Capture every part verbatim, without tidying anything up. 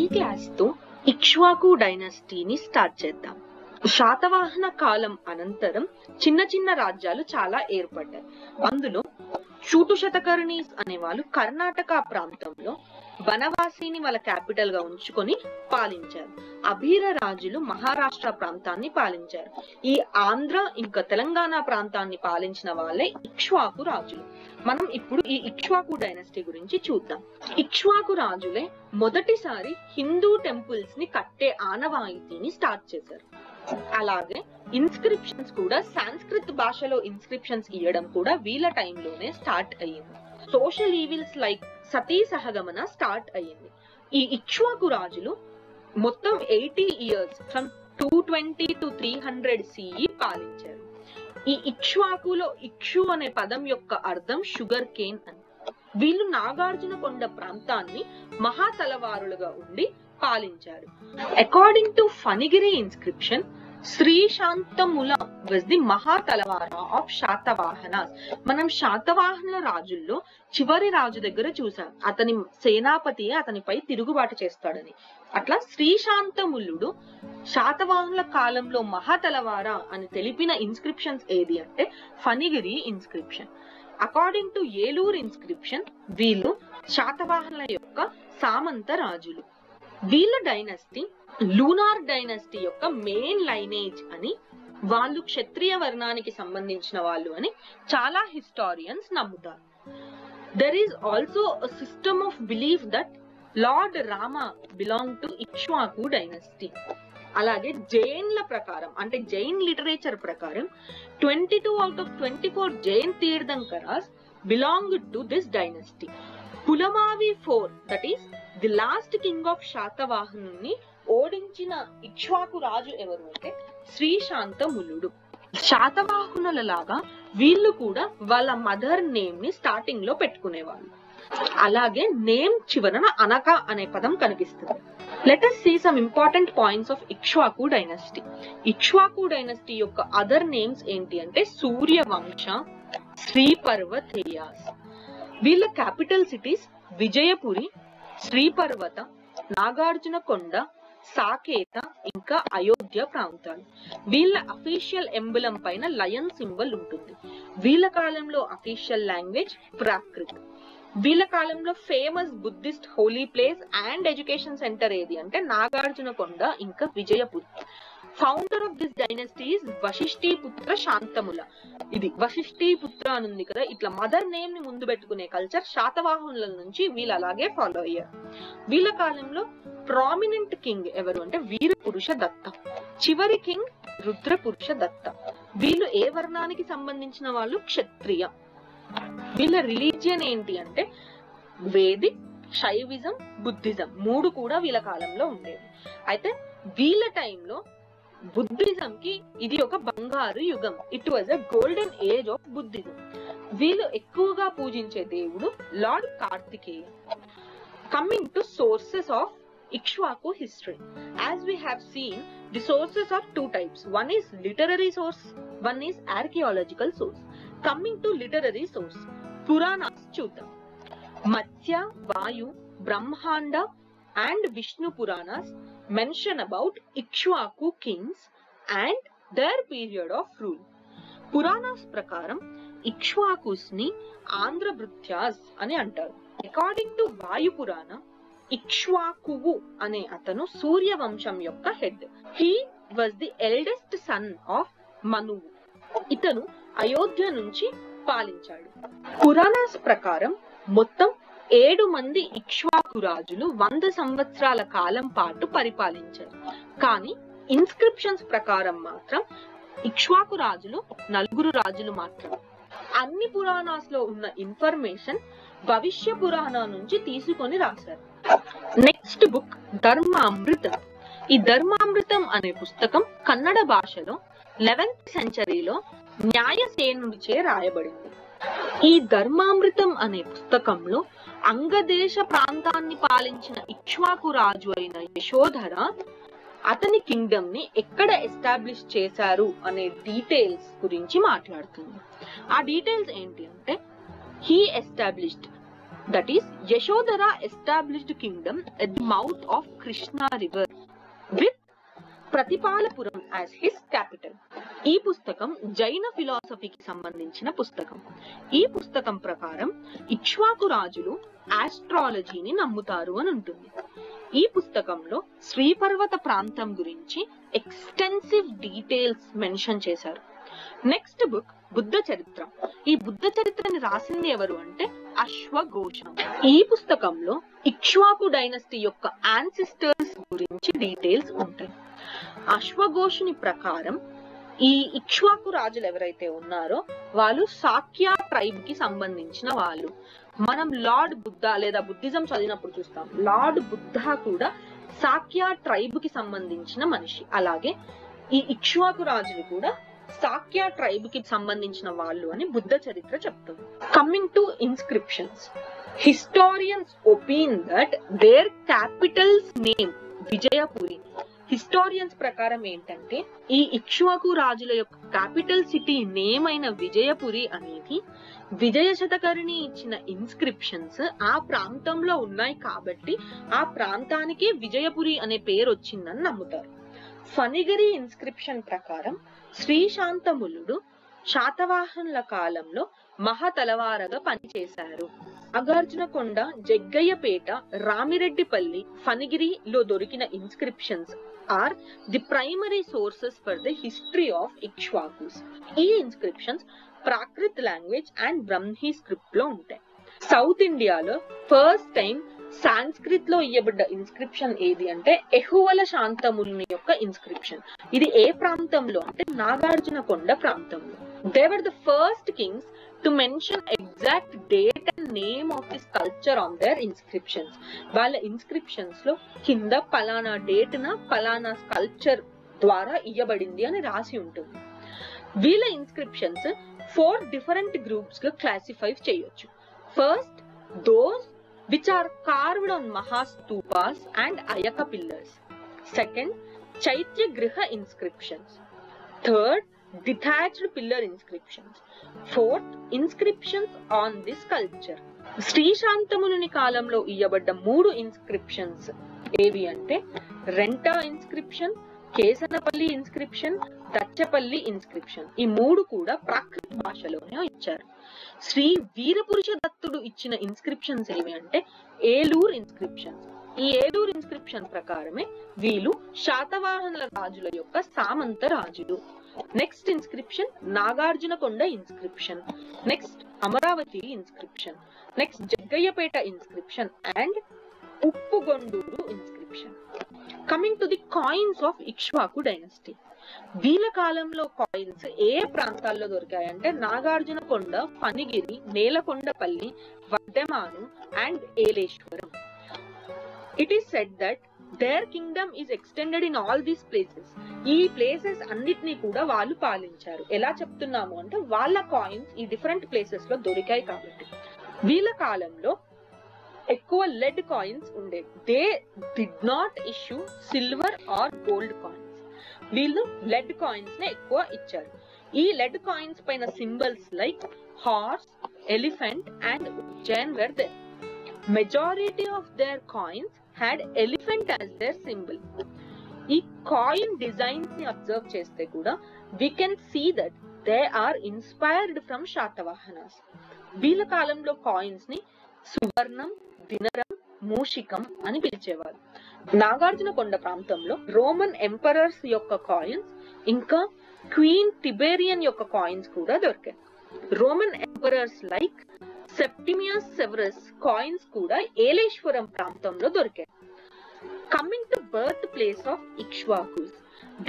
ఈ క్లాస్ తో ఇక్ష్వాకు డైనాసిటీని స్టార్ట్ చేద్దాం. శాతవాహన కాలం అనంతరం చిన్న చిన్న రాజ్యాలు చాలా ఏర్పడ్డాయి. అందులో షూటు శతకర్ణీస్ అనేవాళ్ళు కర్ణాటక ప్రాంతంలో బనవాసిని వాళ్ళ క్యాపిటల్ గా ఉంచుకొని పాలించారు. అభీర రాజులు మహారాష్ట్ర ప్రాంతాన్ని పాలించారు. ఈ ఆంధ్ర ఇంకా తెలంగాణ ప్రాంతాన్ని పాలించిన వాళ్ళే ఇక్ష్వాకు రాజులు. మనం ఇప్పుడు ఈ ఇక్ష్వాకు డైనాసిటీ గురించి చూద్దాం. ఇక్ష్వాకు రాజులే మొదటిసారి హిందూ టెంపుల్స్ ని కట్టే ఆనవాయితీని స్టార్ట్ చేశారు. అలాగే ఇన్స్క్రిప్షన్స్ కూడా సంస్కృత్ భాషలో ఇన్స్క్రిప్షన్స్ ఇవ్వడం కూడా వీళ్ళ టైంలోనే స్టార్ట్ అయ్యింది. సోషల్ ఈవిల్స్ లైక్ సతీ సహగమన స్టార్ట్ అయ్యింది. ఈ ఇక్ష్వాకు రాజులు మొత్తం eighty years from two twenty to three hundred CE పాలించారు. ఈ ఇక్ష్వాకులో ఇక్షు అనే పదం యొక్క అర్థం షుగర్ కేన్ అని. వీళ్ళు నాగార్జునకొండ ప్రాంతాన్ని మహాతలవారులుగా ఉండి పాలించారు. According to Phanigiri inscription, Shri Santamula was the మహాతలవార of Satavahana. మనం శాతవాహన రాజుల్లో చివరి రాజు దగ్గర చూసాం అతని సేనాపతి అతనిపై తిరుగుబాటు చేస్తాడని. అట్లా శ్రీ శాంతములుడు శాతవాహనుల కాలంలో మహాతలవార అని తెలిపిన ఇన్స్క్రిప్షన్స్ ఏది అంటే Phanigiri inscription. According to Elur inscription, వీళ్ళు శాతవాహనుల యొక్క సామంత రాజులు. వీళ్ళ డైనాసిటీ లూనార్ డైనాసిటీ యొక్క మెయిన్ లైనేజ్ అని, వాళ్ళు క్షత్రియ వర్ణానికి సంబంధించిన వాళ్ళు అని చాలా హిస్టారియన్స్ నమ్ముతారు. There is also a system of belief that lord Rama belong to Ikshvaku dynasty. అలాగే జైన్ల ప్రకారం అంటే జైన్ లిటరేచర్ ప్రకారం twenty two out of twenty four Jain tirthankaras belong to this dynasty. Pulumavi four, that is the last king of శాతవాహనుని ఓడించిన ఇక్ష్వాకు రాజు ఎవరు అంటే శ్రీ శాంతములుడు. శాతవాహనుల లాగా వీళ్ళు కూడా వాళ్ళ మదర్ నేమ్ ని స్టార్టింగ్ లో పెట్టుకునేవాళ్ళు. అలాగే నేమ్ చివరన అనక అనే పదం కనిపిస్తుంది. Let us see some important points of Ikshvaku dynasty. Ikshvaku dynasty యొక్క అదర్ నేమ్స్ ఏంటి అంటే సూర్యవంశ, శ్రీ పర్వతేయాస్. వీళ్ళ క్యాపిటల్ సిటీస్ విజయపురి, శ్రీపర్వత, నాగార్జునకొండ, సాకేత ఇంకా అయోధ్య ప్రాంతాలు. వీళ్ళ అఫీషియల్ ఎంబులం పైన లయన్ సింబల్ ఉంటుంది. వీళ్ళ కాలంలో అఫీషియల్ లాంగ్వేజ్ ప్రాకృత్. వీళ్ళ కాలంలో famous Buddhist holy place and education centre ఏది అంటే నాగార్జునకొండ ఇంకా Vijayapuri. Founder of this dynasty is Vasishthi Putra Santamula. ఇది వశిష్ఠీ పుత్ర అని ఉంది కదా, ఇట్లా మదర్ నేమ్ ని ముందు పెట్టుకునే కల్చర్ శాతవాహనుల నుంచి వీళ్ళు అలాగే ఫాలో అయ్యారు. వీళ్ళ కాలంలో ప్రామినెంట్ కింగ్ ఎవరు అంటే వీరపురుషదత్త, చివరి కింగ్ రుద్ర పురుషదత్త. వీళ్ళు ఏ వర్ణానికి సంబంధించిన వాళ్ళు? క్షత్రియ. వీళ్ళ రిలీజియన్ ఏంటి అంటే వేదిక్, శైవిజం, బుద్ధిజం మూడు కూడా వీళ్ళ కాలంలో ఉండేవి. అయితే వీళ్ళ టైంలో బుద్ధిజం కి ఇది ఒక బంగారు యుగం. It was a golden age of Buddhism. వీళ్ళు ఎక్కువగా పూజించే దేవుడు lord Kartikeya. Coming to sources of Ikshvaku history, as we have seen the sources are two types, one is literary source, one is archaeological source. Coming to literary source, Puranas చూద్దాం. మత్స్య, వాయు, బ్రహ్మాండ and Vishnu Puranas mention about Ikshvaku kings and their period of rule. Puranas ప్రకారం ఇక్ష్వాకుస్ ని ఆంధ్ర భృత్యాస్ అని అంటారు. According to వాయు పురాణ, ఇక్ష్వాకువు అనే అతను సూర్య వంశం యొక్క head. He was the eldest son of మనువు. ఇతను అయోధ్య నుంచి పాలించాడు. పురాణాస్ ప్రకారం మొత్తం ఏడు మంది ఇక్ష్వాకు రాజులు వంద సంవత్సరాల కాలం పాటు పరిపాలించారు. కానీ ఇన్స్క్రిప్షన్స్ ప్రకారం మాత్రం ఇక్ష్వాకు రాజులు నలుగురు రాజులు మాత్రమే. అన్ని పురాణాస్ లో ఉన్న ఇన్ఫర్మేషన్ భవిష్య పురాణ నుంచి తీసుకొని రాశారు. Next book Dharmamritam. ఈ ధర్మామృతం అనే పుస్తకం కన్నడ భాషలో లెవెన్త్ సెంచరీలో న్యాయసేనుడిచే రాయబడింది. ఈ ధర్మామృతం అనే పుస్తకంలో అంగదేశ ప్రాంతాన్ని పాలించిన ఇక్ష్వాకు రాజు అయిన యశోధర అతని కింగ్డమ్ ని ఎక్కడ ఎస్టాబ్లిష్ చేశారు అనే డీటెయిల్స్ గురించి మాట్లాడుతుంది. ఆ డీటెయిల్స్ ఏంటి అంటే he established That is, Yashodhara established kingdom at the mouth of Krishna river with Pratipalapuram as his capital. ఈ పుస్తకం జైన ఫిలాసఫీకి సంబంధించిన పుస్తకం. ఈ పుస్తకం ప్రకారం ఇక్ష్వాకు రాజులు ఆస్ట్రాలజీని నమ్ముతారు అని ఉంటుంది. ఈ పుస్తకంలో శ్రీ పర్వత ప్రాంతం గురించి ఎక్స్టెన్సివ్ డీటెయిల్స్ మెన్షన్ చేశారు. Next book Buddha Charita. ఈ బుద్ధ చరిత్రని రాసింది ఎవరు అంటే అశ్వఘోష. ఈ పుస్తకంలో ఇక్ష్వాకు డైనస్టీ యొక్క ఆన్సిస్టర్స్ గురించి డీటెయిల్స్ ఉంటాయి. అశ్వఘోషుని ప్రకారం ఈ ఇక్ష్వాకు రాజులు ఎవరైతే ఉన్నారో వాళ్ళు సాక్య ట్రైబ్ కి సంబంధించిన వాళ్ళు. మనం లార్డ్ బుద్ధ లేదా బుద్ధిజం చదివినప్పుడు చూస్తాం, లార్డ్ బుద్ధ కూడా సాక్య ట్రైబ్ కి సంబంధించిన మనిషి. అలాగే ఈ ఇక్ష్వాకు రాజులు కూడా సాక్య ట్రైబ్ కి సంబంధించిన వాళ్ళు అని బుద్ధ చరిత్ర చెప్తుంది. Coming to inscriptions, historians opine that their capital's name Vijayapuri. Historians ప్రకారం ఏంటంటే ఈ ఇక్ష్వాకు రాజుల యొక్క క్యాపిటల్ సిటీ నేమ్ అయిన విజయపురి అనేది విజయ శతకర్ణి ఇచ్చిన ఇన్స్క్రిప్షన్స్ ఆ ప్రాంతంలో ఉన్నాయి కాబట్టి ఆ ప్రాంతానికి విజయపురి అనే పేరు వచ్చిందని నమ్ముతారు. ఫణిగిరి ఇన్స్క్రిప్షన్ ప్రకారం శ్రీ శాంతములుడు శాతవాహనుల కాలంలో మహాతలవారగా పనిచేశారు. నాగార్జునకొండ, జగ్గయ్యపేట, రామిరెడ్డిపల్లి, ఫణిగిరిలో దొరికిన inscriptions are the primary sources for the history of Ikshvakus. ఈ inscriptions Prakrit language and Brahmi script లో ఉంటాయి. సౌత్ ఇండియాలో ఫస్ట్ టైం సాంస్క్రిట్ లో ఇవ్వబడ్డ ఇన్స్క్రిప్షన్ ఏది అంటే ఎహువల శాంతముని యొక్క ఇన్స్క్రిప్షన్. ఇది ఏ ప్రాంతంలో అంటే నాగార్జునకొండ ప్రాంతంలో. They were the first kings to mention exact date and name of this culture on their inscriptions. వాళ్ళ ఇన్స్క్రిప్షన్స్ లో కింద పలానా డేట్ న పలానా కల్చర్ ద్వారా ఇవ్వబడింది అని రాసి ఉంటుంది. వీళ్ళ ఇన్స్క్రిప్షన్స్ ఫోర్ డిఫరెంట్ గ్రూప్స్ గా క్లాసిఫై చేయొచ్చు. First those which are carved on Mahastupas and Ayaka pillars. Second, Chaitya Griha inscriptions. Third, detached pillar inscriptions. Fourth, inscriptions on this culture. Sri Shantamuluni kalamlo iyyabadda moodu inscriptions evi ante Renta inscription, Kesanapalli inscription, Tachapalli inscription. ఈ మూడు కూడా ప్రాకృత భాషలోనే ఇచ్చారు. శ్రీ వీరపురుషదత్తుడు ఇచ్చిన inscriptions ఏవి అంటే Eluru inscriptions. ఈ Eluru inscription ప్రకారమే వీళ్ళు శాతవాహనుల రాజుల యొక్క సామంత రాజులు. Next inscription Nagarjunakonda inscription, next Amaravati inscription, next Jaggayyapeta inscription and Uppugundur inscription. Coming to the coins of Ikshvaku dynasty. వీళ్ళ కాలంలో కాయిన్స్ ఏ ప్రాంతాల్లో దొరికాయంటే Nagarjunakonda, Phanigiri, Nelakondapalli, Vaddemanu and Eleswaram. It is said that their kingdom is extended in all these places. ఈ ప్లేసెస్ అన్నిటినీ కూడా వాళ్ళు పాలించారు. ఎలా చెప్తున్నాము అంటే వాళ్ళ కాయిన్స్ ఈ డిఫరెంట్ ప్లేసెస్ లో దొరికాయి కాబట్టి. వీళ్ళ కాలంలో ఎక్కువ లెడ్ కాయిన్స్ ఉండేవి. They did not issue silver or gold coins. వీళ్ళు లెడ్ కాయిన్స్ నే ఎక్కువ ఇచ్చారు. ఈ లెడ్ కాయిన్స్ పైన symbols like horse, elephant and Ujjain were there. Majority of their coins had elephant as their symbol. ఈ కాయిన్ డిజైన్స్ ని observe చేస్తే కూడా we can see that they are inspired from Satavahanas. వీళ్ళ కాలంలో కాయిన్స్ ని సువర్ణం, దినరం, మూషికం అని పిలిచేవారు. నాగార్జునకొండ ప్రాంతంలో రోమన్ ఎంపరర్స్ యొక్క కాయిన్స్ ఇంకా క్వీన్ టిబెరియన్ యొక్క కాయిన్స్ కూడా దొరికాయి. Roman emperors like Septimius Severus coins కూడా ఏలేశ్వరం ప్రాంతంలో దొరికాయి. Coming to birth place of Ikshvakus,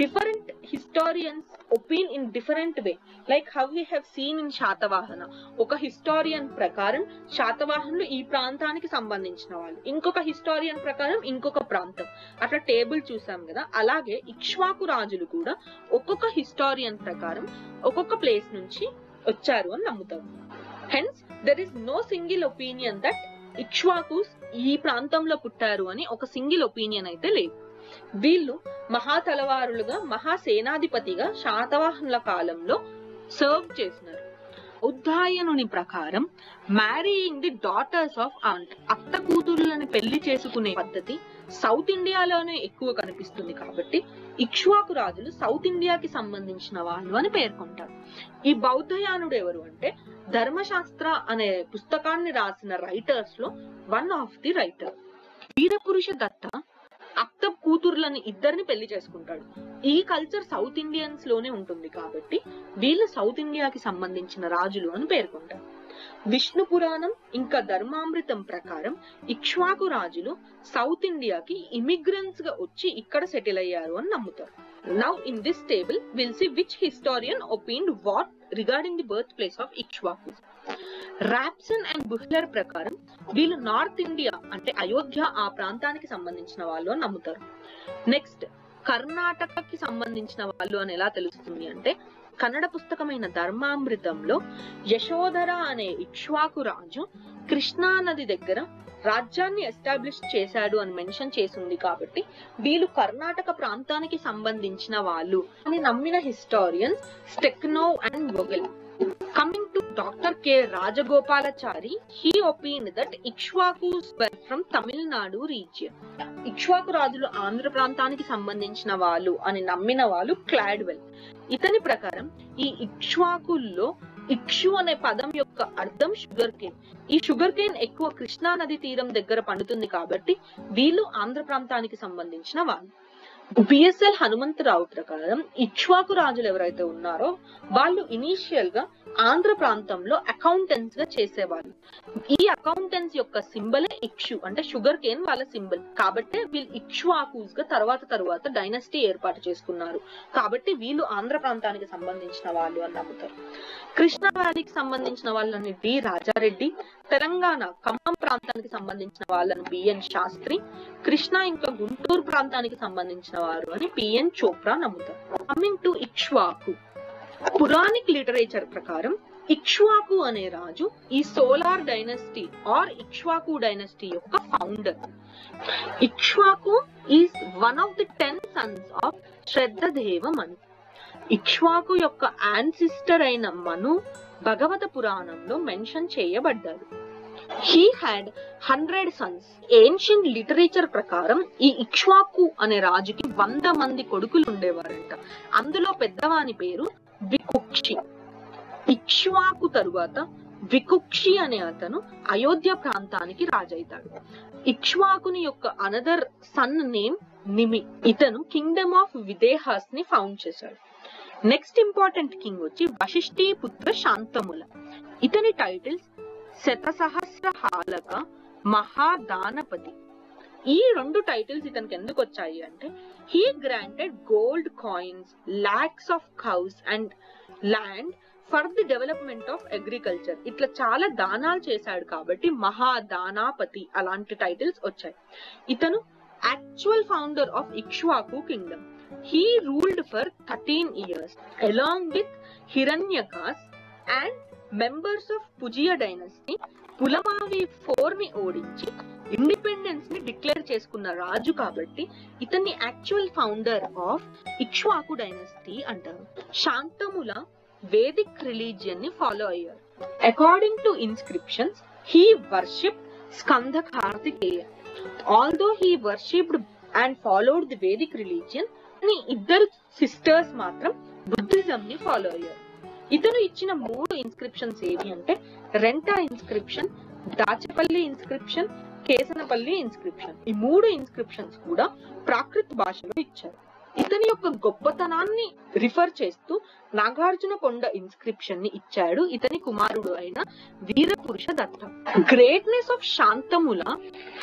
different historians opine in different way, like how we have seen in Shatavahana. Oka historian prakaram Shatavahanulu ee prantaniki sambandhinchina vaallu, inkoka historian prakaram inkoka prantam, atla table chusam kada. Alage Ikshvaku rajulu kuda okoka historian prakaram okoka place nunchi vacharu ani nammutaru. Hence there is no single opinion that Ikshvakus ee prantamlo puttaru ani oka single opinion aithe ledhu. వీళ్ళు మహాతలవారులుగా మహాసేనాధిపతిగా శాతవాహనుల కాలంలో serve చేసినారు. ఉద్దాయనుని ప్రకారం marrying the daughters of aunt, అత్త కూతుర్లను పెళ్లి చేసుకునే పద్ధతి సౌత్ ఇండియాలోనే ఎక్కువ కనిపిస్తుంది. కాబట్టి ఇక్ష్వాకు రాజులు సౌత్ ఇండియాకి సంబంధించిన వాళ్ళు అని పేర్కొంటారు. ఈ బౌద్ధయానుడు ఎవరు అంటే ధర్మశాస్త్ర అనే పుస్తకాన్ని రాసిన రైటర్స్ లో one of the writer. Veerapurusha Datta అత్త కూతుర్లను ఇద్దరిని పెళ్లి చేసుకుంటాడు. ఈ కల్చర్ సౌత్ ఇండియన్స్ లోనే ఉంటుంది కాబట్టి వీళ్ళు సౌత్ ఇండియాకి సంబంధించిన రాజులు అని పేర్కొంటారు. విష్ణు పురాణం ఇంకా ధర్మామృతం ప్రకారం ఇక్ష్వాకు రాజులు సౌత్ ఇండియాకి ఇమిగ్రెంట్స్ గా వచ్చి ఇక్కడ సెటిల్ అయ్యారు అని నమ్ముతారు. Now in this table will see which historian opined what regarding the birth place of Ikshvaku. Rapson and Buhler ప్రకారం వీళ్ళు నార్త్ ఇండియా అంటే అయోధ్య ఆ ప్రాంతానికి సంబంధించిన వాళ్ళు అని నమ్ముతారు. నెక్స్ట్ కర్ణాటకకి సంబంధించిన వాళ్ళు అని ఎలా తెలుస్తుంది అంటే కన్నడ పుస్తకమైన ధర్మామృతంలో యశోధర అనే ఇక్ష్వాకు రాజు కృష్ణా నది దగ్గర రాజ్యాన్ని ఎస్టాబ్లిష్ చేశాడు అని మెన్షన్ చేసింది. కాబట్టి వీళ్ళు కర్ణాటక ప్రాంతానికి సంబంధించిన వాళ్ళు అని నమ్మిన historians Sten Konow and Vogel. Coming to Doctor K. Rajagopalachari, he opined that Ikshvakus were from Tamil Nadu region. Ikshvaku రాజులు ఆంధ్ర ప్రాంతానికి సంబంధించిన వాళ్ళు అని నమ్మిన వాళ్ళు క్లాడ్వెల్. ఇతని ప్రకారం ఈ ఇక్ష్వాకుల్లో ఇక్షు అనే పదం యొక్క అర్థం షుగర్ కేన్. ఈ షుగర్ కేన్ ఎక్కువ కృష్ణా నది తీరం దగ్గర పండుతుంది కాబట్టి వీళ్ళు ఆంధ్ర ప్రాంతానికి సంబంధించిన వాళ్ళు. బిఎస్ఎల్ హనుమంతరావు ప్రకారం ఇక్ష్వాకు రాజులు ఎవరైతే ఉన్నారో వాళ్ళు ఇనీషియల్ గా ఆంధ్ర ప్రాంతంలో అకౌంటెంట్స్ గా చేసేవాళ్ళు. ఈ అకౌంటెంట్స్ యొక్క సింబలే ఇక్షు అంటే షుగర్ కేన్ వాళ్ళ సింబల్. కాబట్టి వీళ్ళు ఇక్ష్వాకుస్ గా తర్వాత తర్వాత డైనస్టీ ఏర్పాటు చేసుకున్నారు. కాబట్టి వీళ్ళు ఆంధ్ర ప్రాంతానికి సంబంధించిన వాళ్ళు అని నమ్ముతారు. కృష్ణా వ్యాలీకి సంబంధించిన వాళ్ళని డి రాజారెడ్డి, తెలంగాణ ఖమ్మం ప్రాంతానికి సంబంధించిన వాళ్ళని బిఎన్ శాస్త్రి, కృష్ణా ఇంకా గుంటూరు ప్రాంతానికి సంబంధించిన వారు అని పిఎన్ చోప్రా నమ్ముతారు. Coming to Ikshvaku, Puranic literature ప్రకారం ఇక్ష్వాకు అనే రాజు ఈ solar dynasty or Ikshvaku dynasty యొక్క founder. Ikshvaku is one of the ten sons of Shraddhadeva Manu. Ikshvaku యొక్క యాన్సిస్టర్ అయిన మను భగవత పురాణంలో మెన్షన్ చేయబడ్డారు. He had hundred sons. Ancient literature ప్రకారం ఈ ఇక్ష్వాకు అనే రాజుకి వంద మంది కొడుకులు ఉండేవారంట. అందులో పెద్దవాని పేరు వికుక్షి. ఇక్ష్వాకు తరువాత వికుక్షి అనే అతను అయోధ్య ప్రాంతానికి రాజైతాడు. ఇక్ష్వాకుని యొక్క అనదర్ సన్ నేమ్ నిమి. ఇతను కింగ్డమ్ ఆఫ్ విదేహాస్ ని ఫౌండ్ చేశాడు. నెక్స్ట్ ఇంపార్టెంట్ కింగ్ వచ్చి వశిష్ఠీ పుత్ర శాంతముల. ఇతని టైటిల్స్ శతసహస్ర హాలక, మహాదానపతి. ఈ రెండు టైటిల్స్ ఇతనికి ఎందుకు వచ్చాయి అంటే he granted gold coins, lakhs of cows and land for the development of agriculture. ఇట్లా చాలా దానాలు చేశాడు కాబట్టి మహాదానాపతి అలాంటి టైటిల్స్ వచ్చాయి. ఇతను actual founder of Ikshvaku kingdom. He ruled for thirteen years along with Hiranyakas and members of Pujiya dynasty. Pulamavi four ni ఓడించి independence ని డిక్లేర్ చేసుకున్న రాజు కాబట్టి ఇతన్ని actual founder of Ikshvaku dynasty అంటారు. శాంతముల వేదిక్ రిలీజియన్ ని ఫాలో అయ్యారు. According to inscriptions he worship Skanda Kartikeya. Although he worshipped and followed the Vedic religion, ఇద్దరు సిస్టర్స్ మాత్రం బుద్ధిజం ని ఫాలో అయ్యారు. ఇతను ఇచ్చిన మూడు ఇన్స్క్రిప్షన్స్ ఏవి అంటే రెంటా inscription, Dachepalli inscription, Kesanapalli inscription. ఈ మూడు ఇన్స్క్రిప్షన్స్ కూడా ప్రాకృత భాషలో ఇచ్చారు. ఇతని యొక్క గొప్పతనాన్ని రిఫర్ చేస్తూ నాగార్జునకొండ ఇన్స్క్రిప్షన్ ని ఇచ్చాడు ఇతని కుమారుడు అయిన Virapurusha Datta. Greatness of Santamula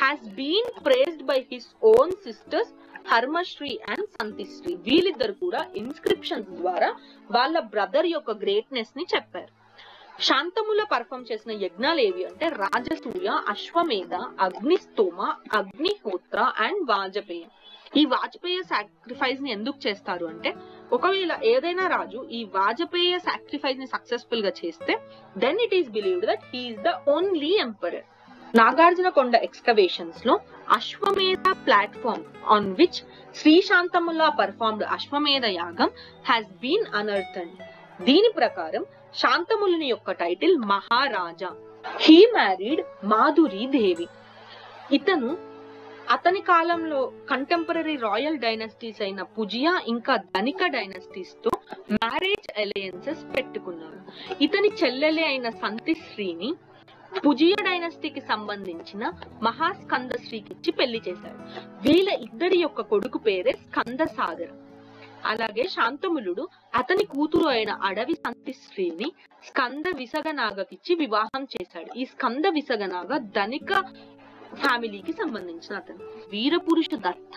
has been praised by his own sisters Harmashri and Santishri. వీళ్ళిద్దరు కూడా ఇన్స్క్రిప్షన్స్ ద్వారా వాళ్ళ బ్రదర్ యొక్క గ్రేట్నెస్ ని చెప్పారు. శాంతముల పర్ఫామ్ చేసిన యజ్ఞాలు ఏవి అంటే రాజసూయ, అశ్వమేధ, అగ్నిస్తోమ, అగ్నిహోత్ర అండ్ వాజపేయ. ఈ వాజపేయ సాక్రిఫైస్ ని ఎందుకు చేస్తారు అంటే ఒకవేళ ఏదైనా రాజు ఈ వాజపేయ సాక్రిఫైస్ ని సక్సెస్ఫుల్ గా చేస్తే then it is believed that he is the only emperor. Nagarjunakonda excavations లో అశ్వమేధ platform on which Shri Santamula performed అశ్వమేధ యాగం హ్యాస్ బీన్ అనర్థండ్. దీని ప్రకారం శాంతములని యొక్క title Maharaja. He married Madhuri Devi. ఇతను అతని కాలంలో కంటెంపరీ రాయల్ డైనాసిటీస్ అయిన పుజియా ఇంకా ధనిక డైనాసిటీస్ తో మ్యారేజ్ అలయన్సెస్ పెట్టుకున్నారు. ఇతని చెల్లెలే అయిన సంతిశ్రీని పుజియా డైనాసిటీకి సంబంధించిన మహాస్కందశ్రీకి ఇచ్చి పెళ్లి చేశాడు. వీళ్ళ ఇద్దరి యొక్క కొడుకు పేరే స్కందసాగర్. అలాగే శాంతములుడు అతని కూతురు అయిన అడవి సంతిశ్రీని స్కంద విసగనాగకిచ్చి వివాహం చేశాడు. ఈ స్కంద విసగనాగ ధనిక ఫ్యామిలీకి సంబంధించిన అతను. వీరపురుష దత్త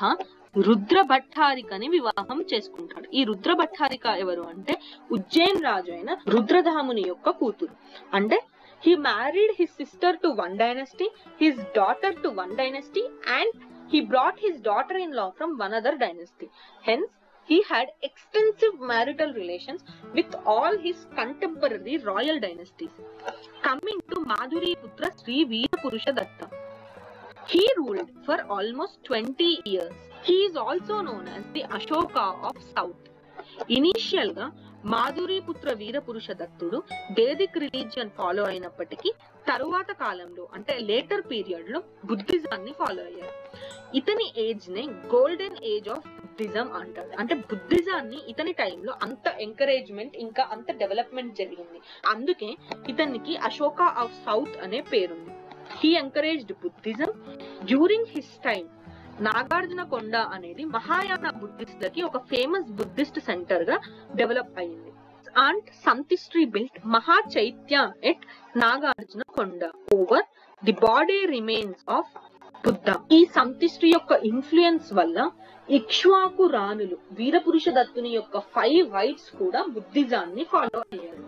రుద్ర భట్టారికని వివాహం చేసుకుంటాడు. ఈ రుద్ర భట్టారిక ఎవరు అంటే ఉజ్జయిన్ రాజు అయిన రుద్రధాముని యొక్క కూతురు. అంటే he married his sister to one dynasty, his daughter to one dynasty, and he brought his daughter-in-law from one other dynasty. Hence he had extensive marital relations with all his contemporary royal dynasties. Coming to Madhuri Putra Sri Veerapurushadatta, he ruled for almost twenty years. He is also known as the Ashoka of South. Initial ga Madhuri పుత్ర వీరపురుష దత్తుడు Vedic religion follow అయినప్పటికీ తరువాత కాలంలో అంటే later period లో బుద్ధిజాన్ని follow అయ్యారు. ఇతని age నే గోల్డెన్ ఏజ్ ఆఫ్ బుద్ధిజం అంటారు. అంటే బుద్ధిజాన్ని ఇతని టైంలో అంత ఎంకరేజ్మెంట్ ఇంకా అంత డెవలప్మెంట్ జరిగింది. అందుకే ఇతనికి అశోకా ఆఫ్ సౌత్ అనే పేరుంది. He encouraged Buddhism. During his time Nagarjunakonda అనేది మహాయాన బుద్ధిస్టులకి ఒక ఫేమస్ బుద్ధిస్ట్ సెంటర్ గా డెవలప్ అయింది. And Santishri built Maha Chaitya at Nagarjunakonda over the body remains of Buddha. ఈ సంతిశ్రీ యొక్క ఇన్ఫ్లుయెన్స్ వల్ల ఇక్ష్వాకు రాణులు వీరపురుష దత్తుని యొక్క ఫైవ్ వైట్స్ కూడా బుద్ధిజాన్ని ఫాలో అయ్యారు.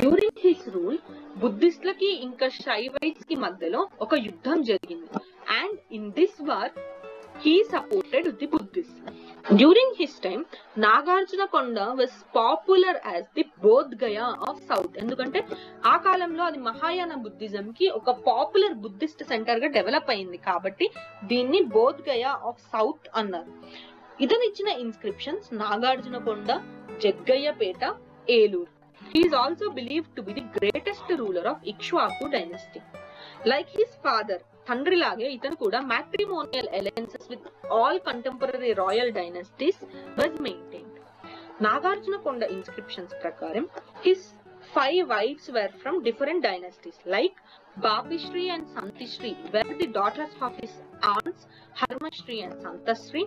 డ్యూరింగ్ హిస్ రూల్ బుద్ధిస్టులకి ఇంకా శైవైట్స్ కి మధ్యలో ఒక యుద్ధం జరిగింది. And in this war he supported the Buddhists. During his time Nagarjunakonda was popular as the Bodh Gaya of South. endukante aa kalamlo adi mahayana buddhism ki oka popular buddhist center ga develop ayindi kabatti deenni Bodh Gaya of South annaru. Itani ichina inscriptions Nagarjunakonda, Jaggayapeta, Ellur. He is also believed to be the greatest ruler of Ikshvaku dynasty. Like his father తండ్రి లాగే ఇతను కూడా matrimonial alliances with all contemporary royal dynasties was maintained. Nagarjunakonda inscriptions ప్రకారం his five wives were from different dynasties like Bapishri and Santishri were the daughters of his aunts Harmashri and Santashri.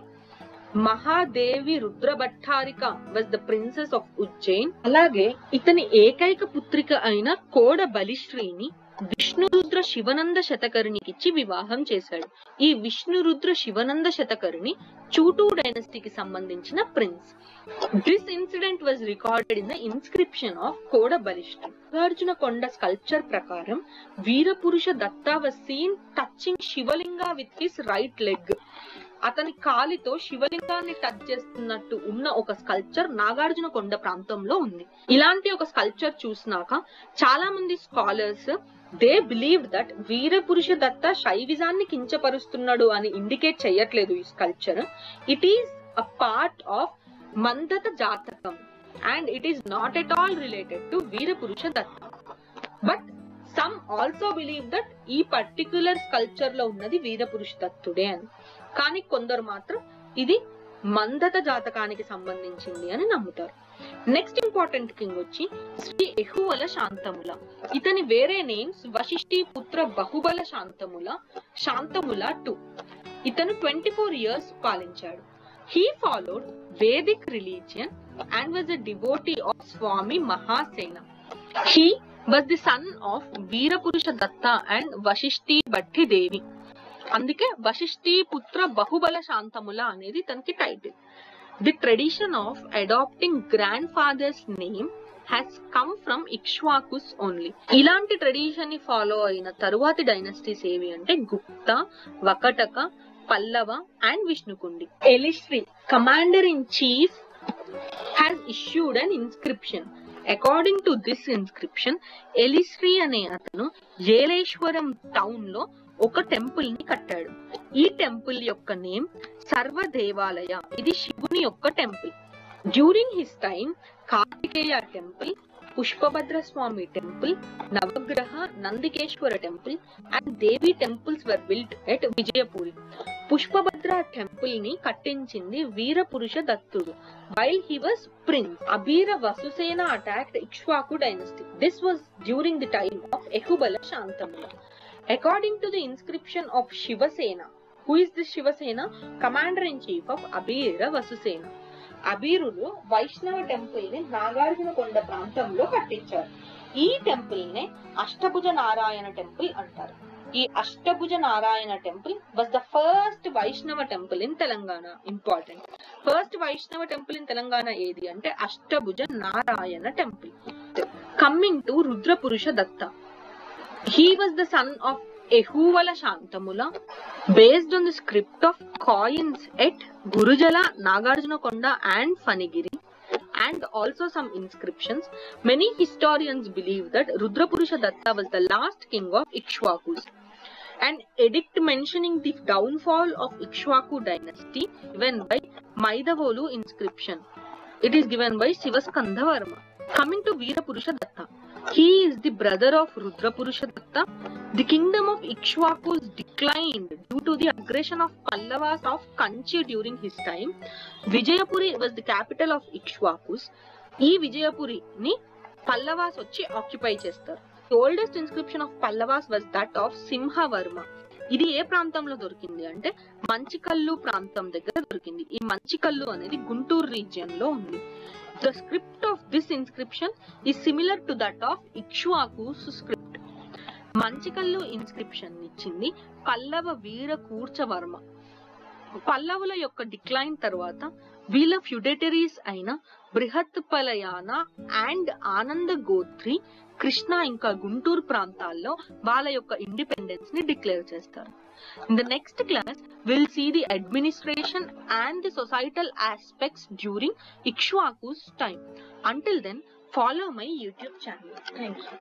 Mahadevi Rudra Bhattarika was the princess of Ujjain. అలాగే ఇతని ఏకైక పుత్రిక అయిన కోడ బలిశ్రీని విష్ణు రుద్ర శివనంద శతకర్ణికి ఇచ్చి వివాహం చేశాడు. ఈ విష్ణు రుద్ర శివనంద శతకర్ణి చూటూ డైనస్టీకి సంబంధించిన prince. This incident was recorded in the inscription of Koda Balishtha. Nagarjunakonda sculpture ప్రకారం Virapurusha Datta was seen touching Shivalinga with his right leg. అతని కాలితో శివలింగాన్ని టచ్ చేస్తున్నట్టు ఉన్న ఒక స్కల్ప్చర్ నాగార్జునకొండ ప్రాంతంలో ఉంది. ఇలాంటి ఒక స్కల్ప్చర్ చూసినాక చాలా మంది scholars they believe that Veerapurusha Datta శైవిజాన్ని కించపరుస్తున్నాడు అని ఇండికేట్ చేయట్లేదు ఈ sculpture. It is a part of Mandhata జాతకం and it is not at all related to Virapurusha Datta. But some also believe that ఈ పర్టిక్యులర్ స్కల్ప్చర్ లో ఉన్నది వీరపురుష దత్తుడే అని. కానీ కొందరు మాత్రం ఇది మందత జాతకానికి సంబంధించింది అని నమ్ముతారు. నెక్స్ట్ ఇంపార్టెంట్ కింగ్ వచ్చి శ్రీ ఎహువల శాంతముల. ఇతని వేరే నేమ్స్ వశిష్ఠి పుత్ర బహుబల శాంతముల, శాంతముల టూ. ఇతను ట్వంటీ ఫోర్ ఇయర్స్ పాలించాడు. He followed Vedic religion and was a devotee of Swami Mahasena. He was the son of Veerapurusha Datta and Vashishti Bhatti Devi. అందుకే వశిష్ఠి పుత్ర బహుబల శాంతముల అనేది తనకి title. The tradition of adapting grand father's name has come from Ikshvakus only. ఇలాంటి tradition ని follow అయిన తరువాతి dynasties ఏవి అంటే Gupta, Vakataka, Pallava and Vishnukundi. Elishri commander in chief has issued an inscription. According to this inscription Elishri అనే అతను ఏలేశ్వరం టౌన్ లో ఒక టెంపుల్ ని కట్టాడు. ఈ టెంపుల్ యొక్క నేమ్ సర్వ దేవాలయ. ఇది శివుని యొక్క temple. During his time Kartikeya temple, Pushpabhadra Swami temple, Navagraha Nandikeshwara temple and Devi temples were built at Vijayapuri. Pushpabhadra temple ni kattinchindi Veerapurushadatta while he was prince. Abira Vasusena attacked Ikshvaku dynasty. This was during the time of Ekubala Shantamula. According to the inscription of Shiva Sena, who is the Shiva Sena? Commander in chief of Abira Vasusena. అబీరులు Vaishnava temple ని నాగార్జునకొండ ప్రాంతంలో కట్టించారు. ఈ temple నే Ashtabhuja Narayana temple అంటారు. ఈ Ashtabhuja Narayana temple was the first వైష్ణవ temple in Telangana. Important first వైష్ణవ టెంపుల్ ఇన్ తెలంగాణ ఏది అంటే Ashtabhuja Narayana temple. Coming to Rudra Purushadatta, he was the son of Ehuvala Shantamula, based on the script of coins at Gurujala, Nagarjunakonda and Phanigiri, and also some inscriptions. Many historians believe that Rudra Purushadatta was the last king of Ikshvakus. An edict mentioning the downfall of Ikshvaku dynasty given by Maidavolu inscription. It is given by Sivaskandha Varma. Coming to Veerapurushadatta, he is the brother of Rudra Purushadatta. The kingdom of Ikshvakus declined due to the aggression of Pallavas of Kanchi during his time. Vijayapuri was the capital of Ikshvakus. Ee Vijayapuri ni Pallavas vachi occupy chestaru. The oldest inscription of Pallavas was that of Simhavarma. ఇది ఏ ప్రాంతంలో దొరికింది అంటే మంచికల్లు ప్రాంతం దగ్గర దొరికింది. ఈ మంచికల్లు అనేది Guntur region లో ఉంది. The script of this inscription is similar to that of Ikshvaku's script. Manchikallu inscription ఇచ్చింది పల్లవ వీర కూర్చవర్మ. పల్లవుల యొక్క డిక్లైన్ తర్వాత వీళ్ళ ఫ్యూడేటరీస్ అయిన బృహత్ పలయాన అండ్ ఆనంద గోత్రి కృష్ణ ఇంకా గుంటూరు ప్రాంతాల్లో వాళ్ళ యొక్క ఇండిపెండెన్స్ ని డిక్లేర్ చేస్తారు. In the next class will see the administration and the societal aspects during Ikshvaku's time. Until then, follow my YouTube channel. Thank you.